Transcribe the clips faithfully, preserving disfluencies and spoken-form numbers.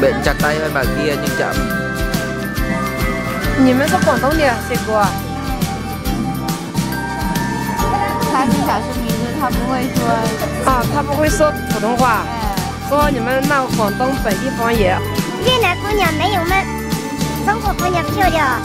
bệnh chặt tay hơn bà kia nhưng chậm.你们是广东的，谁过？ 他是少数民族，他不会说。 啊，他不会说普通话。 说你们那广东本地方言。 越南姑娘没有闷，中国姑娘漂亮。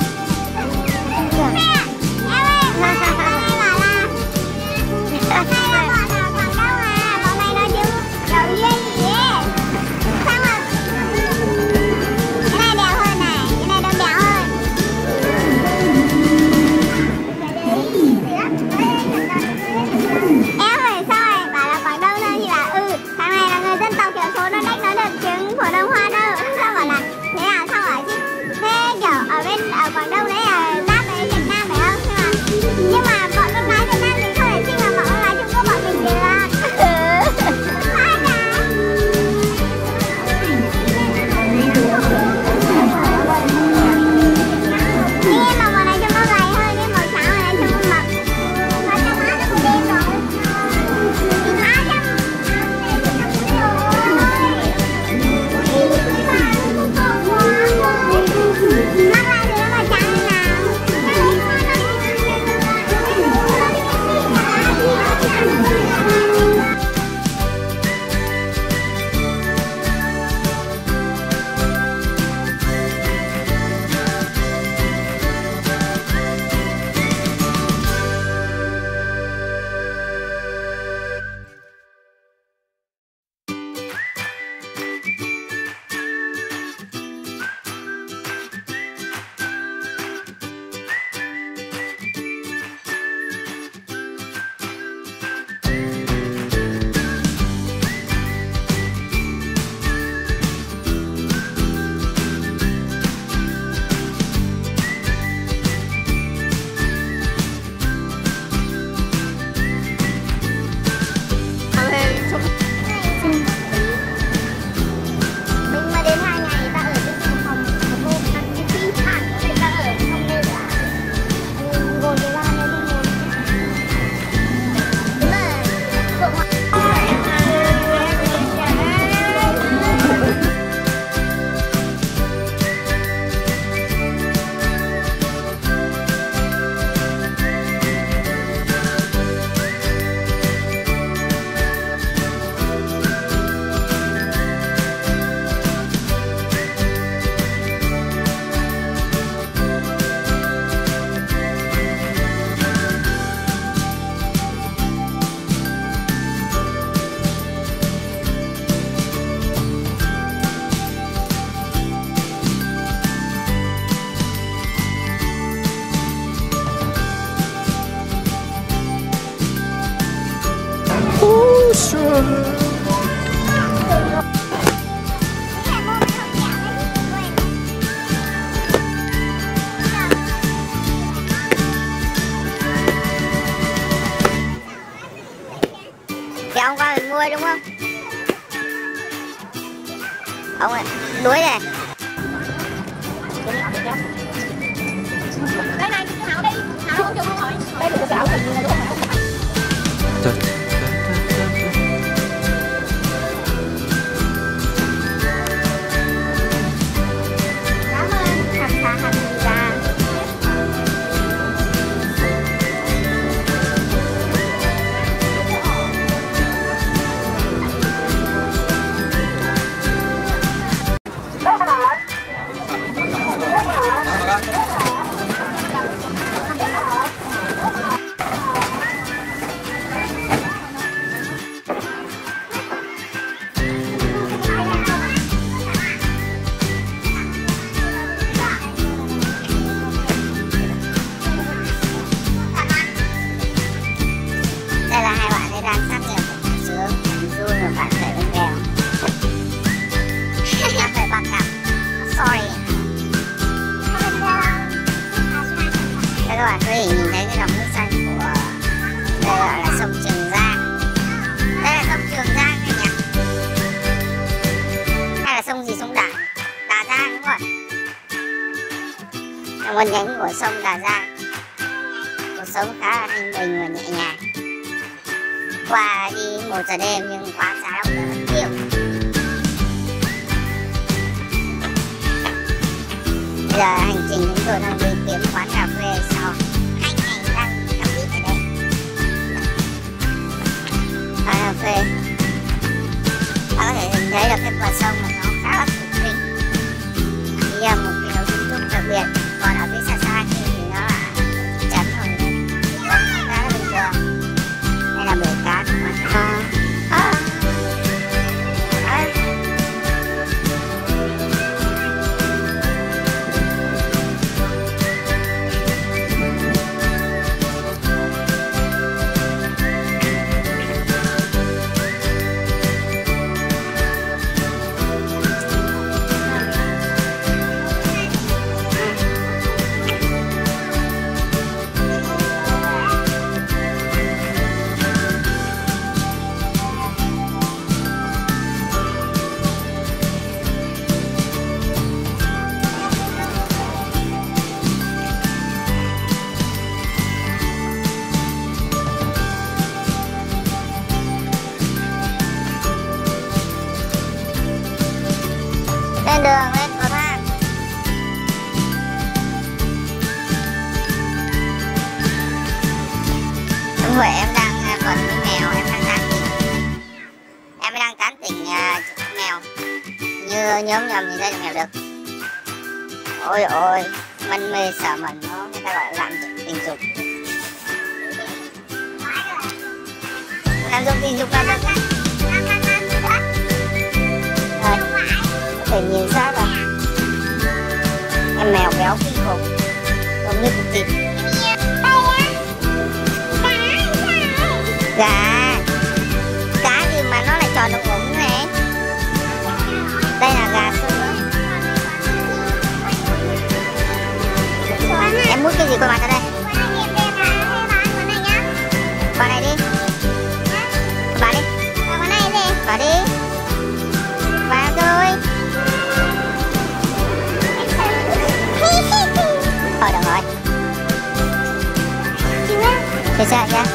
Thì ông qua mình mua đúng không? Ông ơi, đuối này. Cái này Thảo đi, Thảo không chung rồi. Đây là cái Thảo mình mua đúng. Các bạn nhìn thấy cái dòng nước xanh của đây gọi là sông Trường Giang. Đây là sông Trường Giang này nhỉ? Hay là sông gì, sông Đà? Đà Giang đúng rồi. Là nguồn nhánh của sông Đà Giang. Cuộc sống khá là thanh bình và nhẹ nhàng. Qua đi một giờ đêm nhưng quá giá đông là mất tiêu. Bây giờ hành trình chúng tôi đang đi kiếm quán cà phê sau hai ngày đang làm việc ở đây. Quán cà phê, các bạn có thể nhìn thấy là cái bờ sông mà nó khá là phồn vinh. Bây giờ một điều kiến trúc đặc biệt, còn ở phía xa xa kia thì nó là trắng rồi, nó khá là bình thường. Đây là bể cá của quán cà phê. Đường lên cầu thang. Đúng rồi, em đang còn nghèo, em đang tán tỉnh. Em đang tán tỉnh uh, nghèo. Như nhóm nhầm thì thấy nghèo được. Ôi ôi, mân mê sợ mẩn nó, người ta gọi là lạm tình dục. Lạm dụng tình dục là được đấy. Để nhìn xa là em mèo béo kinh khủng, giống như cục thịt gà. Cá gì mà nó lại tròn đục ngủng này? Đây là gà sữa. Em mút cái gì qua mặt ra đây? Vào này đi, vào đi, vào đi. Thôi được rồi. Thế sao vậy?